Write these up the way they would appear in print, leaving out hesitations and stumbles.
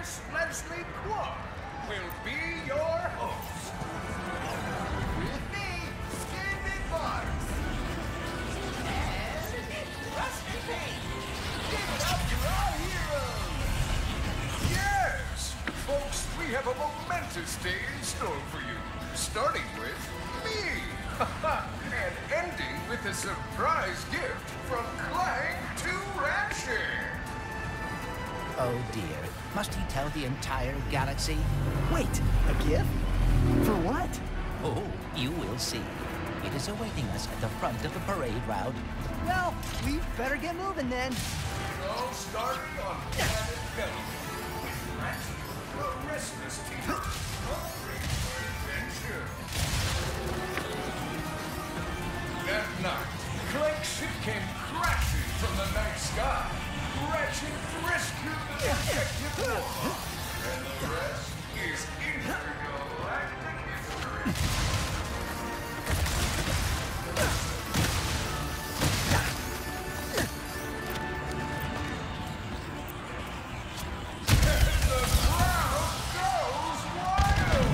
Nefarious Leslie Kwon will be your host. With me, Skinny Blargs. And Rusty Payne. Give it up for our heroes. Yes, folks, we have a momentous day in store for you. Starting with me. And ending with a surprise gift from Clank to Ratchet. Oh dear, must he tell the entire galaxy? Wait, a gift? For what? Oh, you will see. It is awaiting us at the front of the parade route. Well, we better get moving then. All started on planet Belly with Ratchet, the restless team, hungry for adventure. That night, Clank's ship came crashing from the night sky. Ratchet rescued the detective warlock. And the rest is intergalactic history. And the crowd goes wild!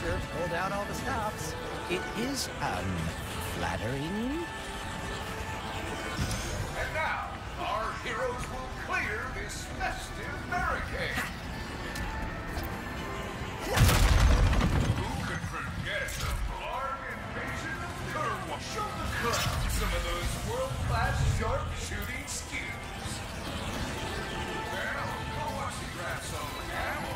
Sure pulled out all the stops. It is flattering. And now, our heroes will clear this festive barricade. Who could forget the Blarg invasion of Turwa? Show the crowd some of those world-class sharp-shooting skills. Well, go watch the grass on the ammo.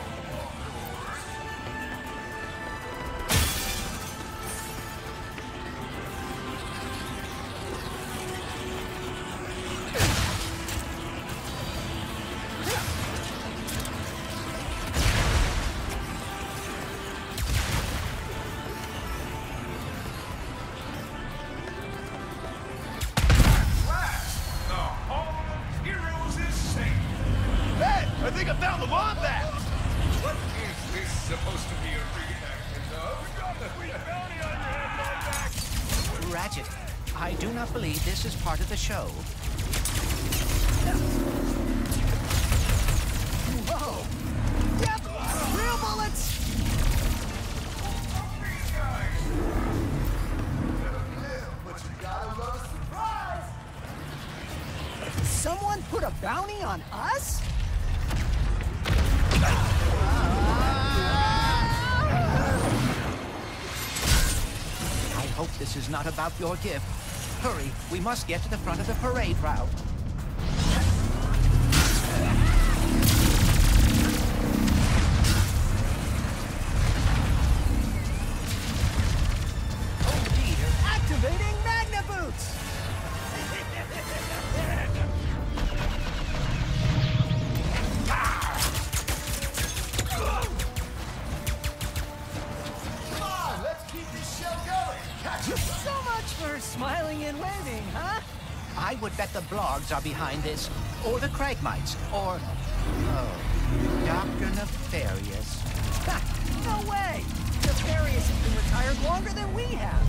I do not believe this is part of the show. Whoa! Yep! Real bullets! These guys! But you gotta love a surprise! Someone put a bounty on us? I hope this is not about your gift. Hurry, we must get to the front of the parade route. Oh dear. Activating Magna Boots! Smiling and waving, huh? I would bet the Blargs are behind this, or the Kragmites, or... oh, Dr. Nefarious. Ha! No way! Nefarious has been retired longer than we have.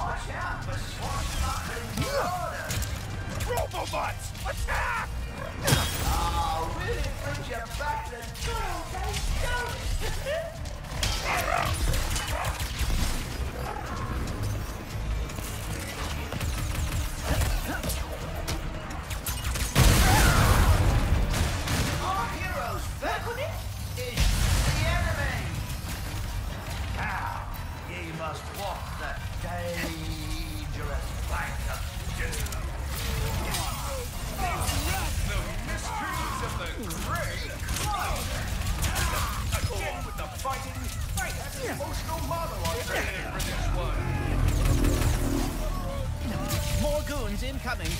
Watch out for swashbuckling orders! Robobots, attack! Oh, really brings you back to school, they don't! Our hero's weapon is the enemy! Now, ye must walk the dangerous plank of doom. The mysteries of the Great Club! Again with the fighting! That's an emotional monologue for this one! More goons incoming!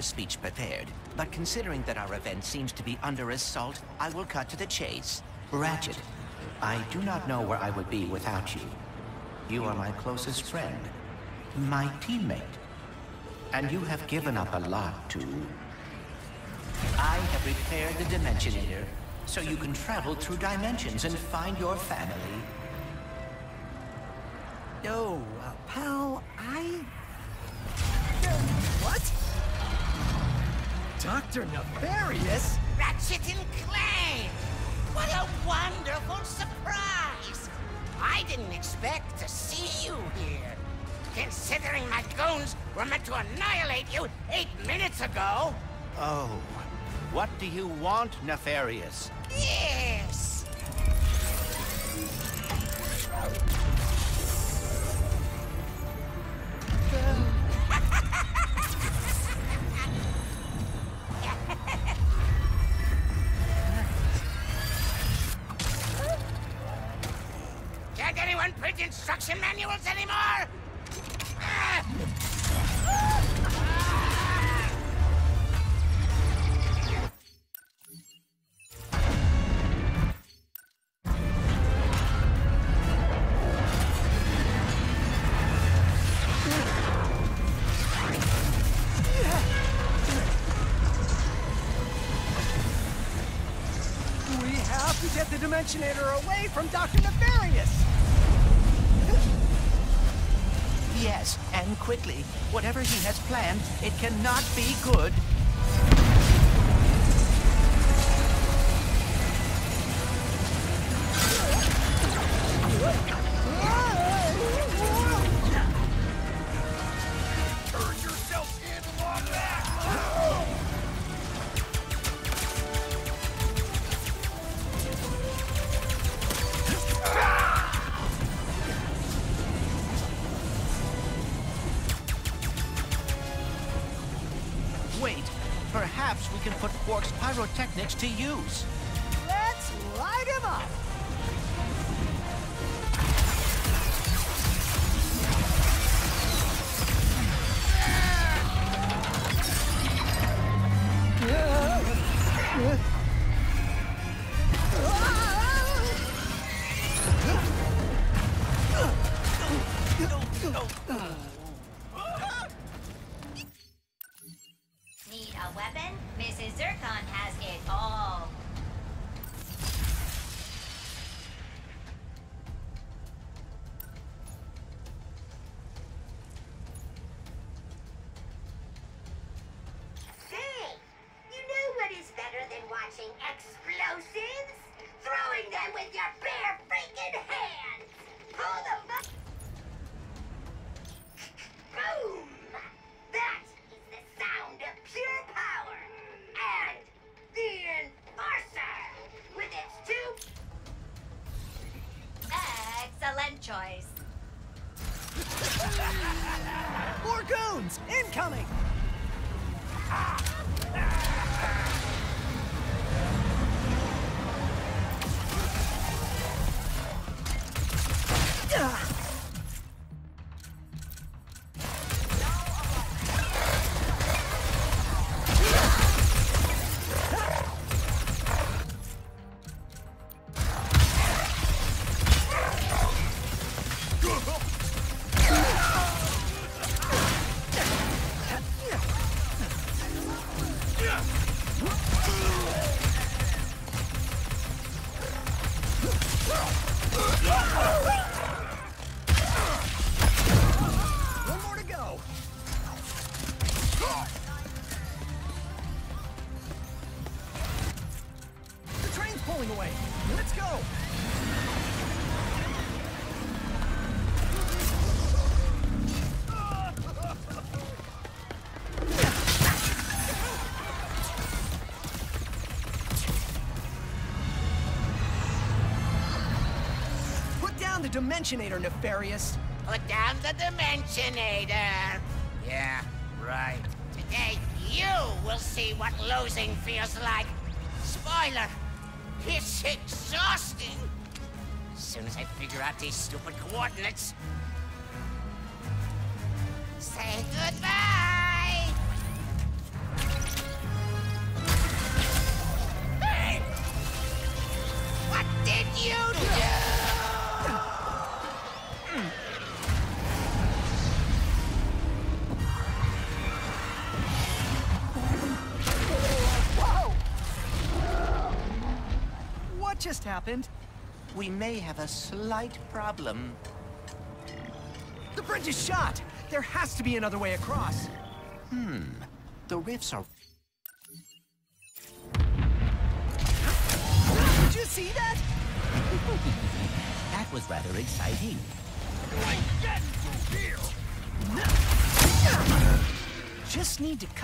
Speech prepared, but considering that our event seems to be under assault, I will cut to the chase. Ratchet, I do not know where I would be without you. You are my closest friend, my teammate, and you have given up a lot to... I have repaired the Dimensionator, so you can travel through dimensions and find your family. No, pal, I... What? Dr. Nefarious? Ratchet and Clank! What a wonderful surprise! I didn't expect to see you here. Considering my goons were meant to annihilate you 8 minutes ago! Oh, what do you want, Nefarious? Yes! Instruction manuals anymore? We have to get the Dimensionator away from Dr. Nefarious! Yes, and quickly. Whatever he has planned, it cannot be good. Techniques to use. Let's light him up! More goons! Incoming! down the Dimensionator, Nefarious. Put down the Dimensionator. Yeah, right. Today, you will see what losing feels like. Spoiler, it's exhausting. As soon as I figure out these stupid coordinates... Say goodbye! Hey! What did you do? What just happened? We may have a slight problem. The bridge is shot! There has to be another way across. The rifts are... Did you see that? That was rather exciting. Just need to cut